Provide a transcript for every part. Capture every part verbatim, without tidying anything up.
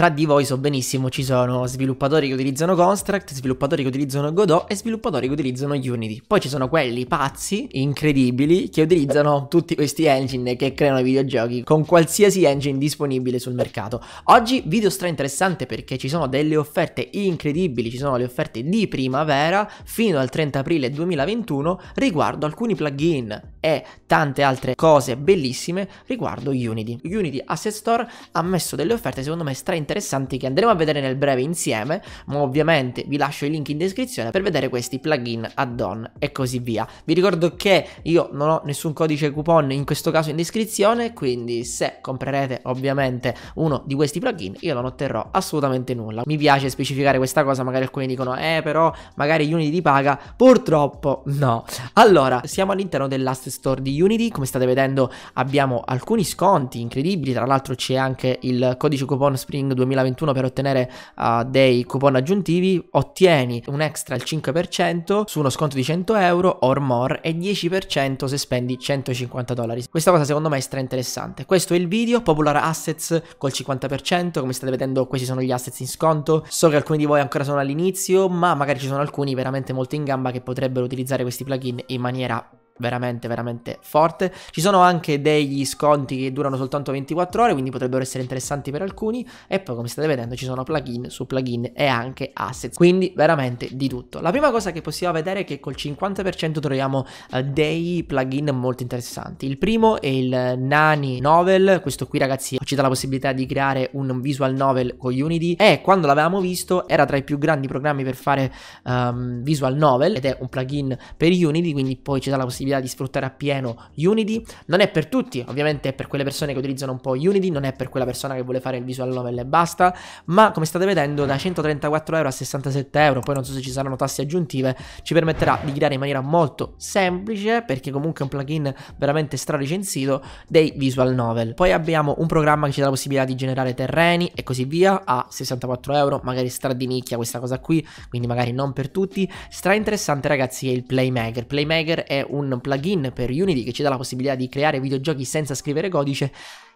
Tra di voi so benissimo ci sono sviluppatori che utilizzano Construct, sviluppatori che utilizzano Godot e sviluppatori che utilizzano Unity. Poi ci sono quelli pazzi, incredibili, che utilizzano tutti questi engine che creano videogiochi con qualsiasi engine disponibile sul mercato. Oggi video stra interessante perché ci sono delle offerte incredibili, ci sono le offerte di primavera fino al trenta aprile duemilaventuno riguardo alcuni plugin e tante altre cose bellissime riguardo Unity. Unity Asset Store ha messo delle offerte secondo me stra interessanti che andremo a vedere nel breve insieme, ma ovviamente vi lascio i link in descrizione per vedere questi plugin, add-on e così via. Vi ricordo che io non ho nessun codice coupon in questo caso in descrizione, quindi se comprerete ovviamente uno di questi plugin io non otterrò assolutamente nulla. Mi piace specificare questa cosa, magari alcuni dicono eh però magari Unity ti paga, purtroppo no. Allora, siamo all'interno dell'Asset Store di Unity, come state vedendo abbiamo alcuni sconti incredibili, tra l'altro c'è anche il codice coupon Spring duemilaventuno per ottenere uh, dei coupon aggiuntivi. Ottieni un extra al cinque per cento su uno sconto di cento euro or more e dieci per cento se spendi centocinquanta dollari. Questa cosa secondo me è stra interessante. Questo è il video, Popular Assets col cinquanta per cento, come state vedendo questi sono gli assets in sconto. So che alcuni di voi ancora sono all'inizio, ma magari ci sono alcuni veramente molto in gamba che potrebbero utilizzare questi plugin in maniera veramente veramente forte. Ci sono anche degli sconti che durano soltanto ventiquattro ore, quindi potrebbero essere interessanti per alcuni, e poi come state vedendo ci sono plugin su plugin e anche assets, quindi veramente di tutto. La prima cosa che possiamo vedere è che col cinquanta per cento troviamo eh, dei plugin molto interessanti. Il primo è il Naninovel, questo qui ragazzi ci dà la possibilità di creare un visual novel con Unity e quando l'avevamo visto era tra i più grandi programmi per fare um, visual novel ed è un plugin per Unity, quindi poi ci dà la possibilità di sfruttare appieno Unity. Non è per tutti, ovviamente è per quelle persone che utilizzano un po' Unity, non è per quella persona che vuole fare il visual novel e basta, ma come state vedendo da centotrentaquattro euro a sessantasette euro, poi non so se ci saranno tasse aggiuntive, ci permetterà di creare in maniera molto semplice, perché comunque è un plugin veramente stralicensito, dei visual novel. Poi abbiamo un programma che ci dà la possibilità di generare terreni e così via a sessantaquattro euro, magari stra di nicchia questa cosa qui, quindi magari non per tutti. Stra interessante ragazzi è il Playmaker. Playmaker è un plugin per Unity che ci dà la possibilità di creare videogiochi senza scrivere codice.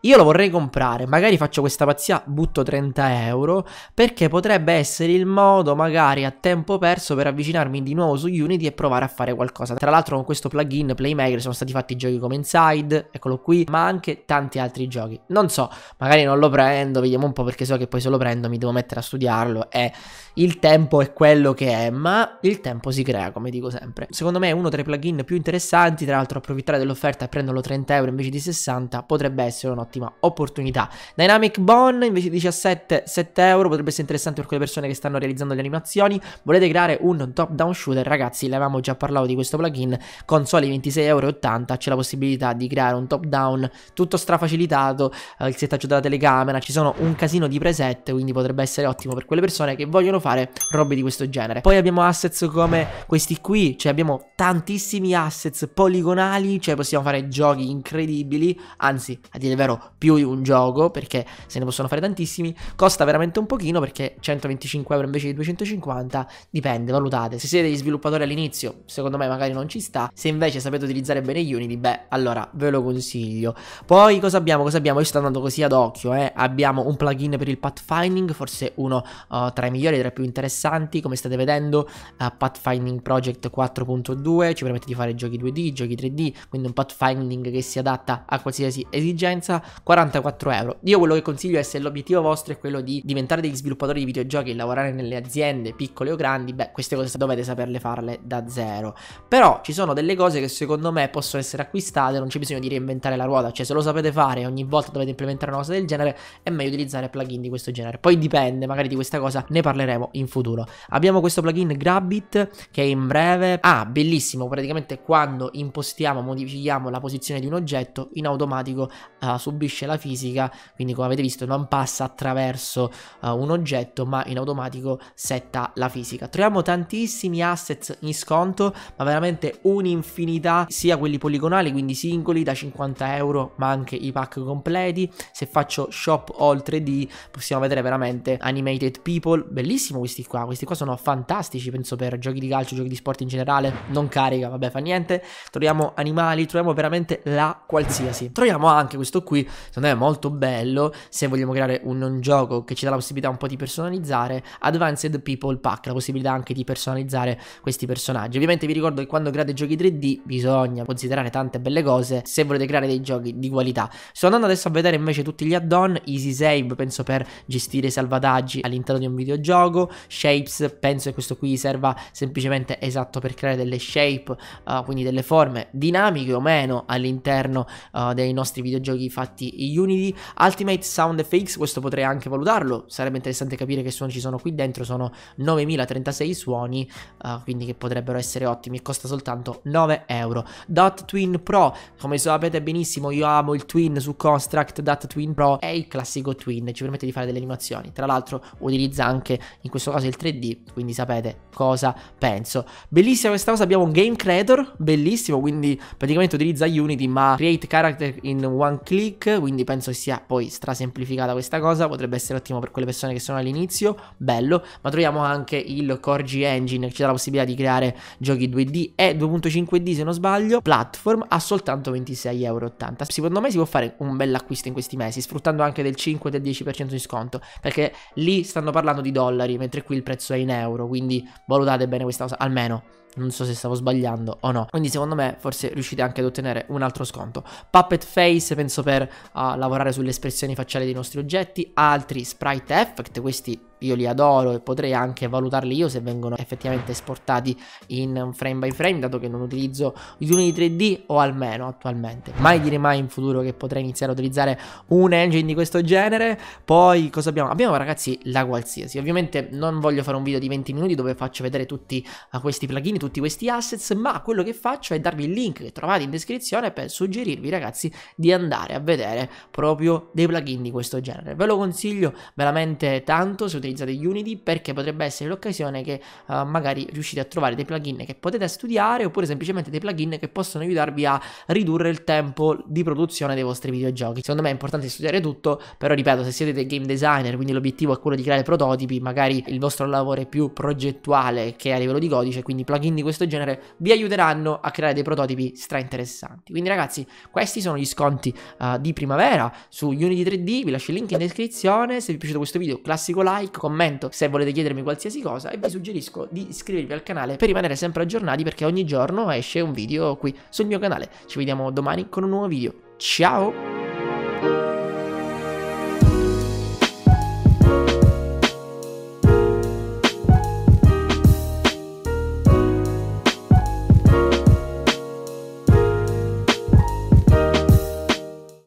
Io lo vorrei comprare, magari faccio questa pazzia, butto trenta euro, perché potrebbe essere il modo magari a tempo perso per avvicinarmi di nuovo su Unity e provare a fare qualcosa. Tra l'altro con questo plugin Playmaker sono stati fatti giochi come Inside, eccolo qui, ma anche tanti altri giochi. Non so, magari non lo prendo, vediamo un po', perché so che poi se lo prendo mi devo mettere a studiarlo e il tempo è quello che è, ma il tempo si crea, come dico sempre. Secondo me è uno tra i plugin più interessanti, tra l'altro approfittare dell'offerta e prenderlo trenta euro invece di sessanta potrebbe essere un'ottima opportunità. Dynamic bone invece di diciassette, sette euro, potrebbe essere interessante per quelle persone che stanno realizzando le animazioni. Volete creare un top down shooter, ragazzi ne avevamo già parlato di questo plugin, con soli ventisei virgola ottanta euro c'è la possibilità di creare un top down tutto strafacilitato, eh, il settaggio della telecamera, ci sono un casino di preset, quindi potrebbe essere ottimo per quelle persone che vogliono fare robe di questo genere. Poi abbiamo assets come questi qui, cioè abbiamo tantissimi assets poligonali, cioè possiamo fare giochi incredibili, anzi a dire il vero più di un gioco, perché se ne possono fare tantissimi. Costa veramente un pochino, perché centoventicinque euro invece di duecentocinquanta, dipende, valutate. Se siete degli sviluppatori all'inizio secondo me magari non ci sta, se invece sapete utilizzare bene Unity, beh allora ve lo consiglio. Poi cosa abbiamo? Cosa abbiamo? Io sto andando così ad occhio, eh. Abbiamo un plugin per il Pathfinding, forse uno uh, tra i migliori, tra i più interessanti, come state vedendo, uh, Pathfinding Project quattro punto due, ci permette di fare giochi due D, giochi tre D, quindi un Pathfinding che si adatta a qualsiasi esigenza. quarantaquattro euro. Io quello che consiglio è, se l'obiettivo vostro è quello di diventare degli sviluppatori di videogiochi e lavorare nelle aziende piccole o grandi, beh queste cose dovete saperle farle da zero. Però ci sono delle cose che secondo me possono essere acquistate, non c'è bisogno di reinventare la ruota, cioè se lo sapete fare e ogni volta dovete implementare una cosa del genere è meglio utilizzare plugin di questo genere. Poi dipende, magari di questa cosa ne parleremo in futuro. Abbiamo questo plugin Grabbit che in breve, ah bellissimo, praticamente quando impostiamo, modifichiamo la posizione di un oggetto in automatico uh, su subisce la fisica, quindi come avete visto non passa attraverso uh, un oggetto ma in automatico setta la fisica. Troviamo tantissimi assets in sconto, ma veramente un'infinità, sia quelli poligonali quindi singoli da cinquanta euro ma anche i pack completi. Se faccio shop all tre D possiamo vedere veramente animated people, bellissimo questi qua, questi qua sono fantastici, penso per giochi di calcio, giochi di sport in generale. Non carica, vabbè fa niente. Troviamo animali, troviamo veramente la qualsiasi. Troviamo anche questo qui cui secondo me è molto bello se vogliamo creare un, un gioco che ci dà la possibilità un po' di personalizzare. Advanced People Pack, la possibilità anche di personalizzare questi personaggi. Ovviamente vi ricordo che quando create giochi tre D bisogna considerare tante belle cose se volete creare dei giochi di qualità. Sto andando adesso a vedere invece tutti gli add-on. Easy Save, penso per gestire i salvataggi all'interno di un videogioco. Shapes, penso che questo qui serva semplicemente, esatto, per creare delle shape, uh, quindi delle forme dinamiche o meno all'interno uh, dei nostri videogiochi fatti in Unity. Ultimate Sound F X, questo potrei anche valutarlo, sarebbe interessante capire che suoni ci sono qui dentro. Sono novemila trentasei suoni, uh, quindi che potrebbero essere ottimi, e costa soltanto nove euro. Dot Twin Pro, come sapete benissimo io amo il Twin su Construct. Dot Twin Pro è il classico Twin, ci permette di fare delle animazioni, tra l'altro utilizza anche in questo caso il tre D, quindi sapete cosa penso. Bellissima questa cosa. Abbiamo un Game Creator, bellissimo, quindi praticamente utilizza Unity ma create character in one click, quindi penso che sia poi strasemplificata questa cosa, potrebbe essere ottimo per quelle persone che sono all'inizio, bello. Ma troviamo anche il Corgi Engine che ci dà la possibilità di creare giochi due D e due punto cinque D se non sbaglio. Platform a soltanto ventisei euro e ottanta. Secondo me si può fare un bel acquisto in questi mesi, sfruttando anche del cinque e del dieci per cento di sconto, perché lì stanno parlando di dollari mentre qui il prezzo è in euro, quindi valutate bene questa cosa, almeno non so se stavo sbagliando o no, quindi secondo me forse riuscite anche ad ottenere un altro sconto. Puppet Face, penso per uh, lavorare sulle espressioni facciali dei nostri oggetti. Altri Sprite Effect, questi io li adoro e potrei anche valutarli io se vengono effettivamente esportati in frame by frame, dato che non utilizzo Unity tre D, o almeno attualmente. Mai dire mai in futuro che potrei iniziare a utilizzare un engine di questo genere. Poi cosa abbiamo? Abbiamo ragazzi la qualsiasi. Ovviamente non voglio fare un video di venti minuti dove faccio vedere tutti questi plugin, tutti questi assets, ma quello che faccio è darvi il link che trovate in descrizione per suggerirvi ragazzi di andare a vedere proprio dei plugin di questo genere. Ve lo consiglio veramente tanto se utilizzate di Unity, perché potrebbe essere l'occasione che uh, magari riuscite a trovare dei plugin che potete studiare, oppure semplicemente dei plugin che possono aiutarvi a ridurre il tempo di produzione dei vostri videogiochi. Secondo me è importante studiare tutto, però ripeto, se siete dei game designer, quindi l'obiettivo è quello di creare prototipi, magari il vostro lavoro è più progettuale che a livello di codice, quindi plugin di questo genere vi aiuteranno a creare dei prototipi stra interessanti. Quindi ragazzi, questi sono gli sconti uh, di primavera su Unity tre D, vi lascio il link in descrizione. Se vi è piaciuto questo video, classico like, commento se volete chiedermi qualsiasi cosa, e vi suggerisco di iscrivervi al canale per rimanere sempre aggiornati, perché ogni giorno esce un video qui sul mio canale. Ci vediamo domani con un nuovo video, ciao!